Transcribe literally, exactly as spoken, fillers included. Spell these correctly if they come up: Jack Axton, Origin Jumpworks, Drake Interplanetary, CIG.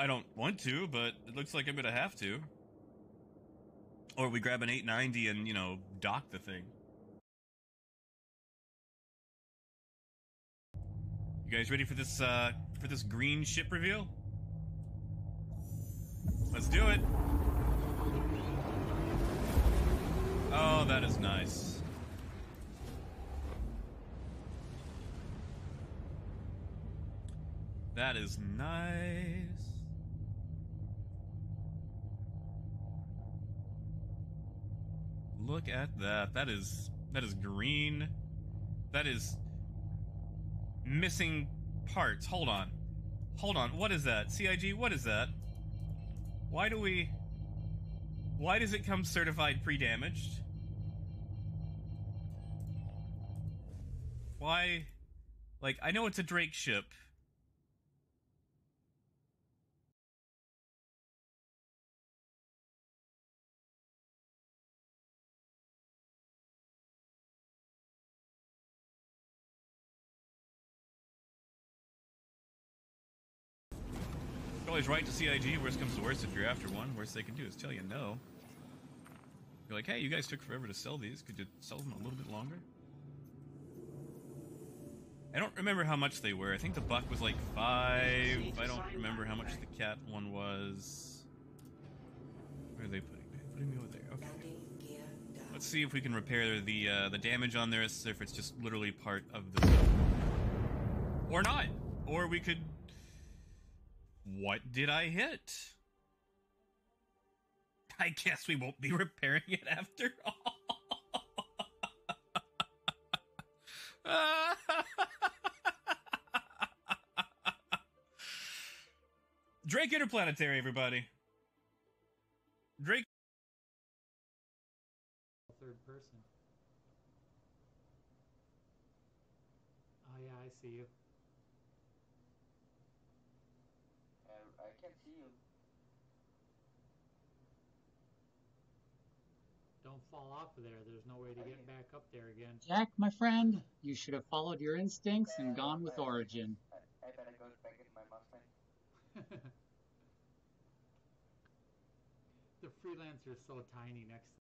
I don't want to, but it looks like I'm gonna have to. Or we grab an eight ninety and, you know, dock the thing. You guys ready for this, uh, for this green ship reveal? Let's do it! Oh, that is nice. That is nice. Look at that. That is that is green. That is missing parts. Hold on. Hold on. What is that? C I G, what is that? Why do we Why does it come certified pre-damaged? Why? Like, I know it's a Drake ship. You're always right to C I G, worst comes to worst if you're after one. Worst they can do is tell you no. You're like, hey, you guys took forever to sell these. Could you sell them a little bit longer? I don't remember how much they were. I think the buck was like five. I don't remember how much the cat one was. Where are they putting me? Putting me over there. Okay. Let's see if we can repair the uh, the damage on this, if it's just literally part of the stuff. Or not. Or we could... What did I hit? I guess we won't be repairing it after all. Drake Interplanetary, everybody. Drake. Third person. Oh yeah, I see you. I can't see you. Don't fall off of there. There's no way to get back up there again. Jack, my friend, you should have followed your instincts and gone with Origin. I better go back in my muffin. The freelancer's so tiny next to